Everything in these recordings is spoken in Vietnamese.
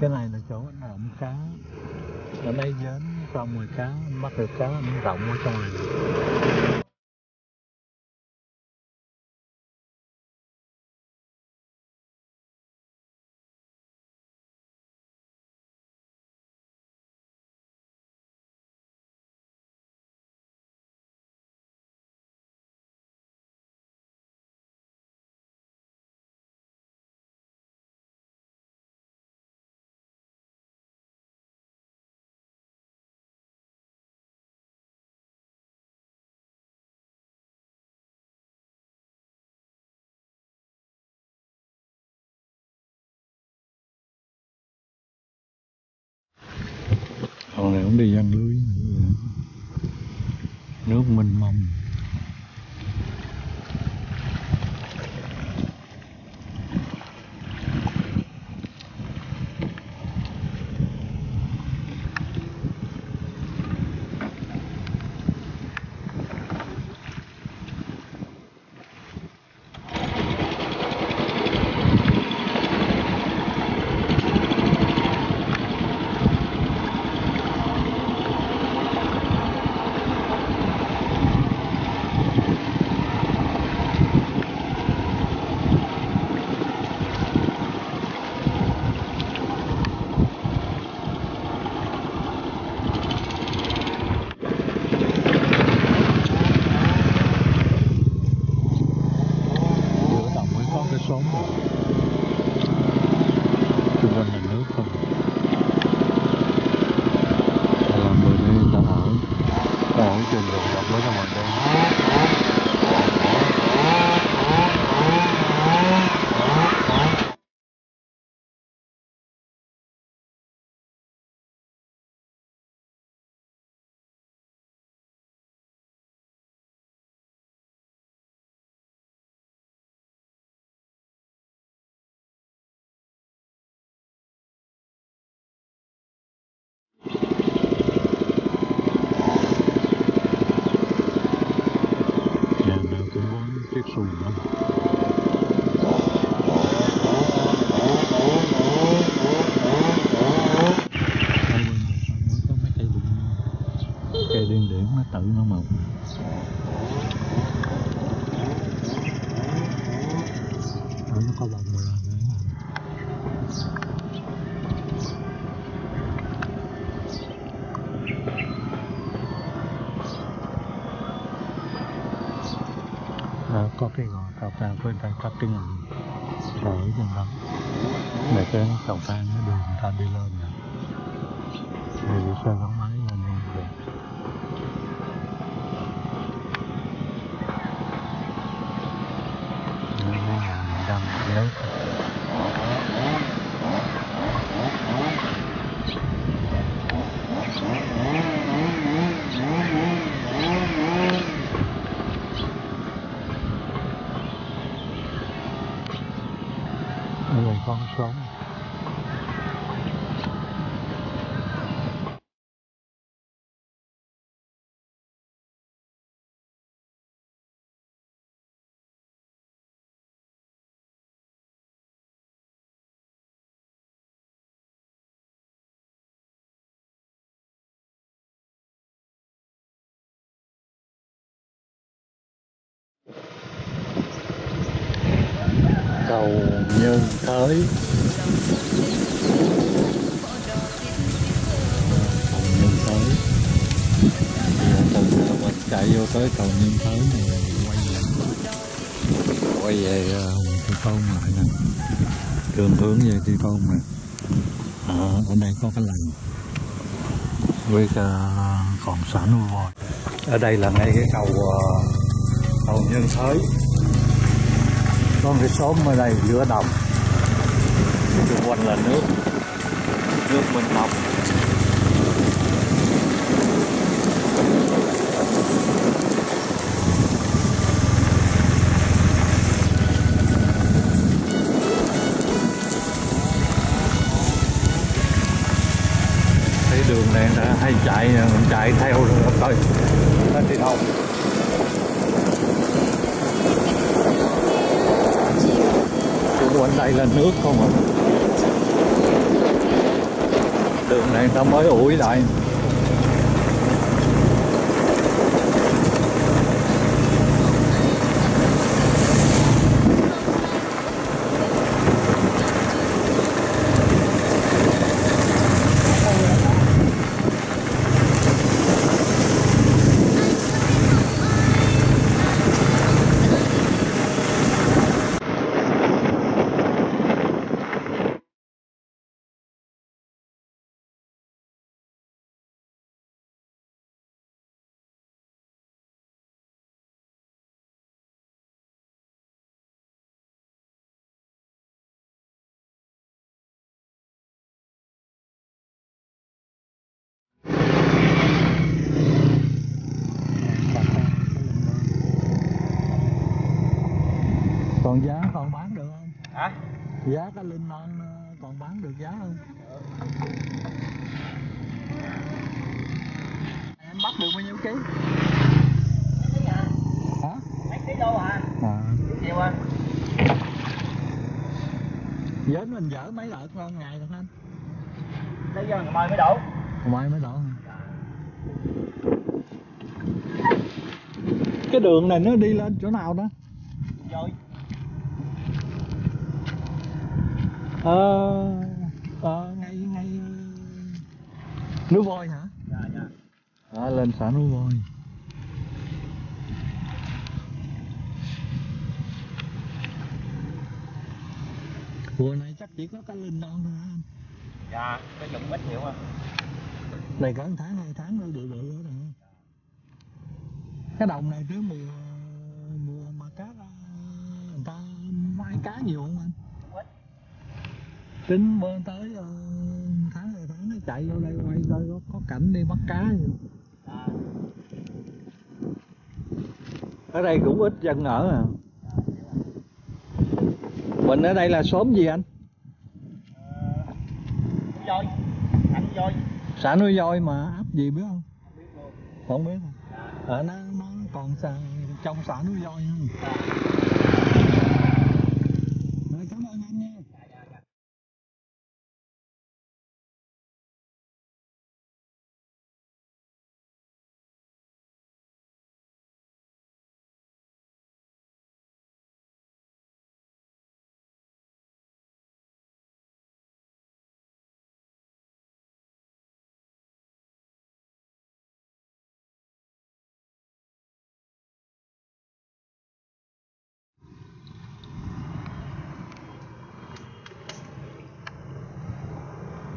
Cái này là chỗ anh ẩm cá, ở đây dến cho ông mười cá, anh bắt được cá anh rộng ở trong này. Còn này cũng đi giăng lưới. Nước mênh mông. Có cái gò cầu thang quên phải cắt cái ngầm để dừng lắm để cái cầu thang nó đường người ta đi lên nè, người đi xe gắn máy lên luôn về. Nên nhà mình đang lấy con sống. Cầu Nhân Thới, cầu Nhân Thới, từ mình chạy vô tới cầu Nhân Thới này quay về Tri Tôn lại nè, đường hướng về Tri Tôn nè. Ở đây có cái làng với còn xã Núi Voi. Ở đây là ngay cái cầu Nhân Thới. Con cái xóm ở đây giữa đồng, xung quanh là nước bên đồng. Cái đường này đã hay chạy, mình chạy theo rồi thôi, nó đi đâu. Quanh đây là nước không ạ? đường này người ta mới ủi lại. Còn giá còn bán được không? Hả? Giá cá linh non còn bán được giá không? Em bắt được bao nhiêu ký? Mấy ký hả? Hả? Mấy ký đô hả? À. Nhiều anh. Dến mình dỡ mấy đợt con ngày được anh? Lấy do ngày mai mới đổ. Mai mới đổ. Cái đường này nó đi lên chỗ nào đó? Rồi. Ngay Núi Voi hả? Dạ dạ. Đó, lên xã Núi Voi. Mùa này chắc chỉ có cá linh non thôi hả anh? Dạ, có dùng ít nhiều à. Này cỡ 1 tháng 2 tháng nữa bự bự nữa nè. Cái đồng này trước mùa mà cá người ta mai cá nhiều không anh? Tính bơi tới tháng này tháng nó chạy vô đây quay coi có cảnh đi bắt cá gì. Ở đây cũng ít dân ở à. Mình ở đây là xóm gì anh? Núi Voi, xã Núi Voi. Xã Núi Voi mà ấp gì biết không? Không biết không? Ở nó còn trong xã Núi Voi không?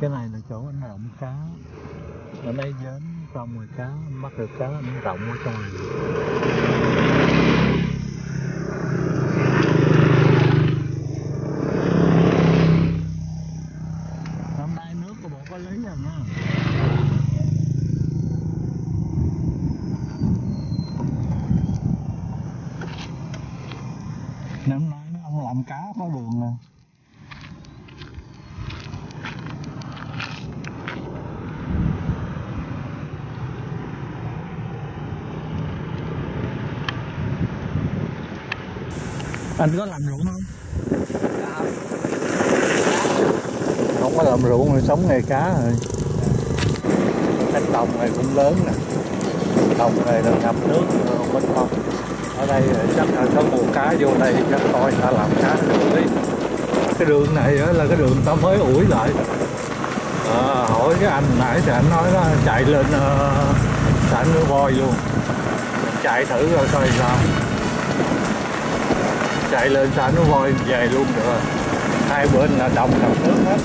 Cái này là chỗ anh rộng cá. Ở đây dến xong rồi cá, anh bắt được cá anh rộng ở trong này. Năm nay nước của bộ có lấy rồi nha. Năm nay nó không làm cá có đường nè. Anh có làm ruộng không? Không có làm ruộng rồi, sống nghề cá rồi. Cánh đồng này cũng lớn nè. Đồng này là ngập nước, không bên không. Ở đây chắc là có mùa cá vô đây chắc coi ta làm cá được đi. Cái đường này là cái đường ta mới ủi lại. À, hỏi cái anh nãy thì anh nói đó, chạy lên xã Núi Voi luôn. Chạy thử rồi coi sao. Chạy lên xã Núi Voi về luôn được rồi. Hai bên là đồng đồng nước hết.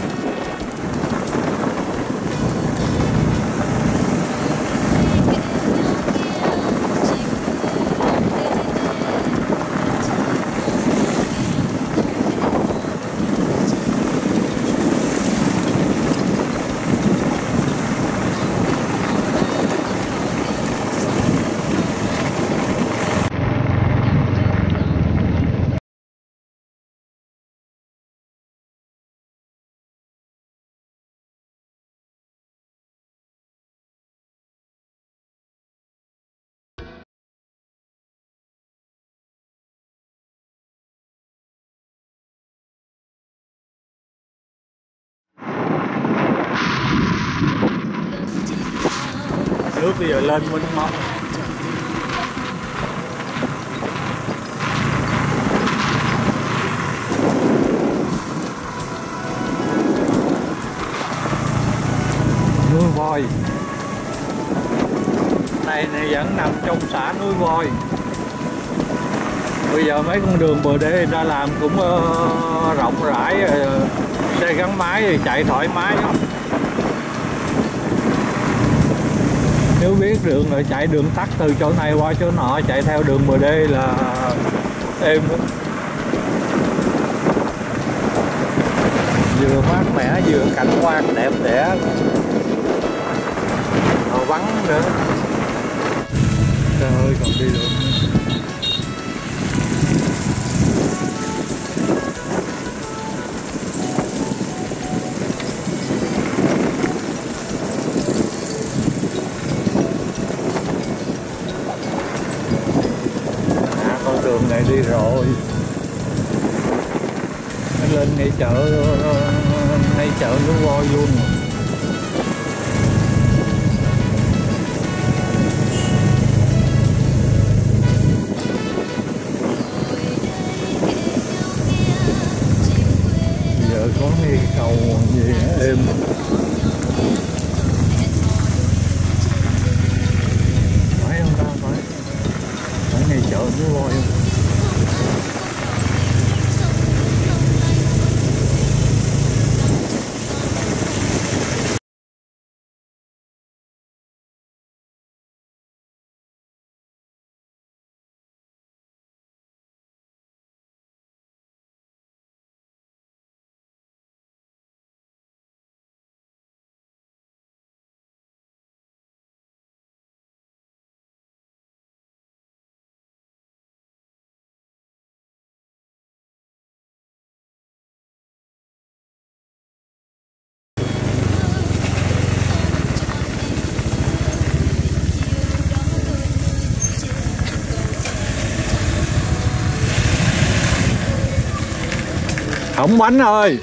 nước bây giờ lên bên mông. Núi Voi này vẫn nằm trong xã Núi Voi. Bây giờ mấy con đường bờ đê ra làm cũng rộng rãi, xe gắn máy thì chạy thoải mái lắm. Nếu biết đường rồi chạy đường tắt từ chỗ này qua chỗ nọ, chạy theo đường bờ đê là êm lắm. Vừa mát mẻ vừa cảnh quan đẹp đẽ, vắng nữa. Trời ơi, còn đi được. Đường này đi rồi, nó lên ngay chợ Núi Voi luôn. Bây giờ có cái cầu gì êm. Núi Voi hỏng bánh ơi.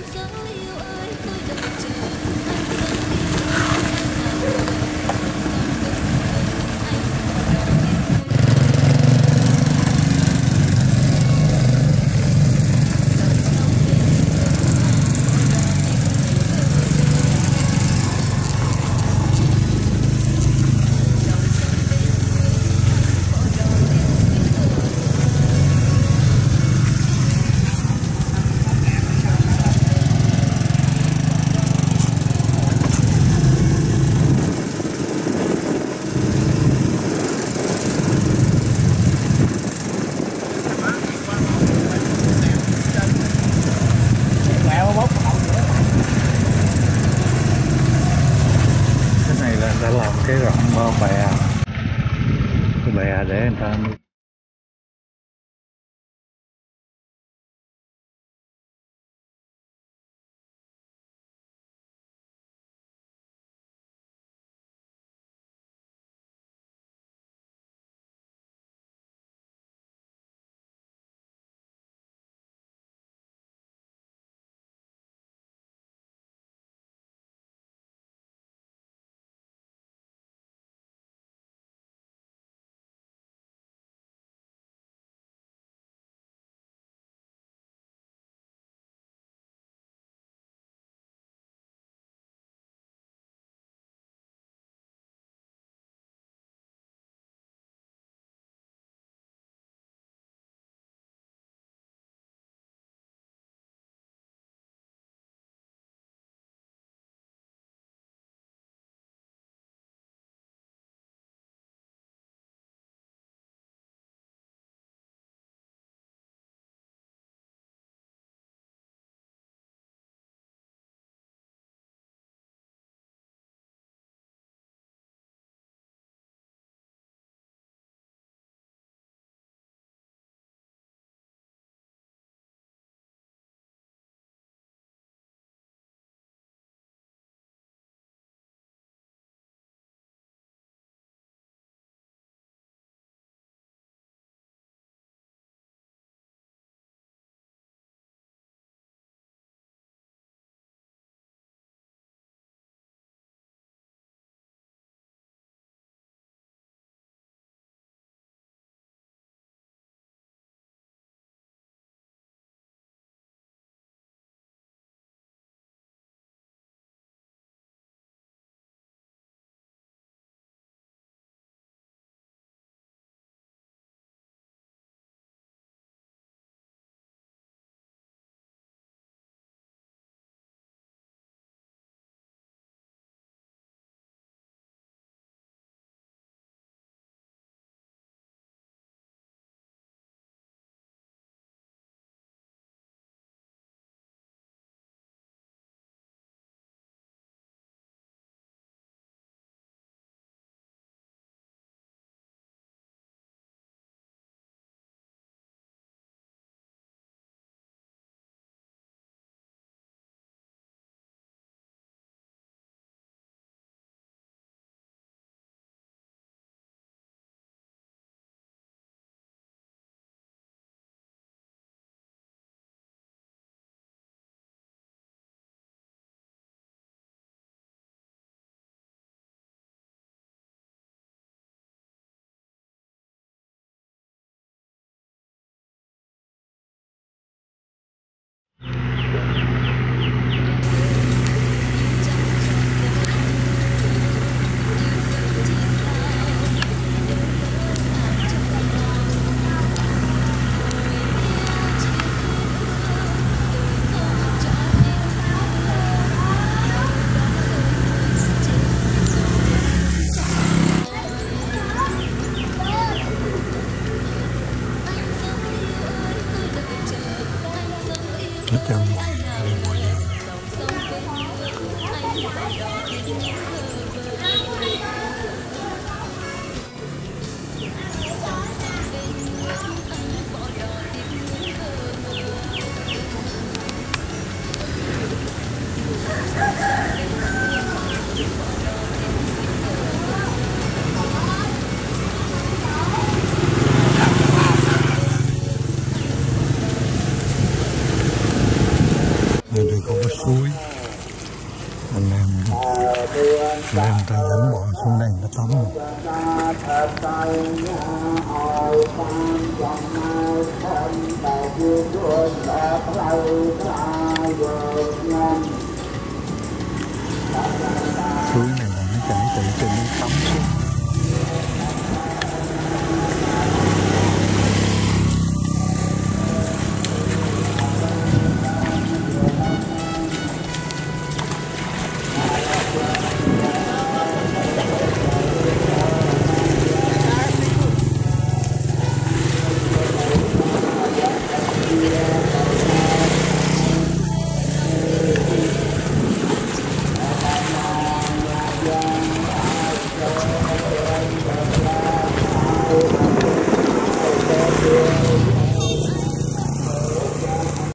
Nó chăm suối, anh em ta dẫn bọn xuống đây nó tắm suối này là nó chảy từ trên tắm xuống.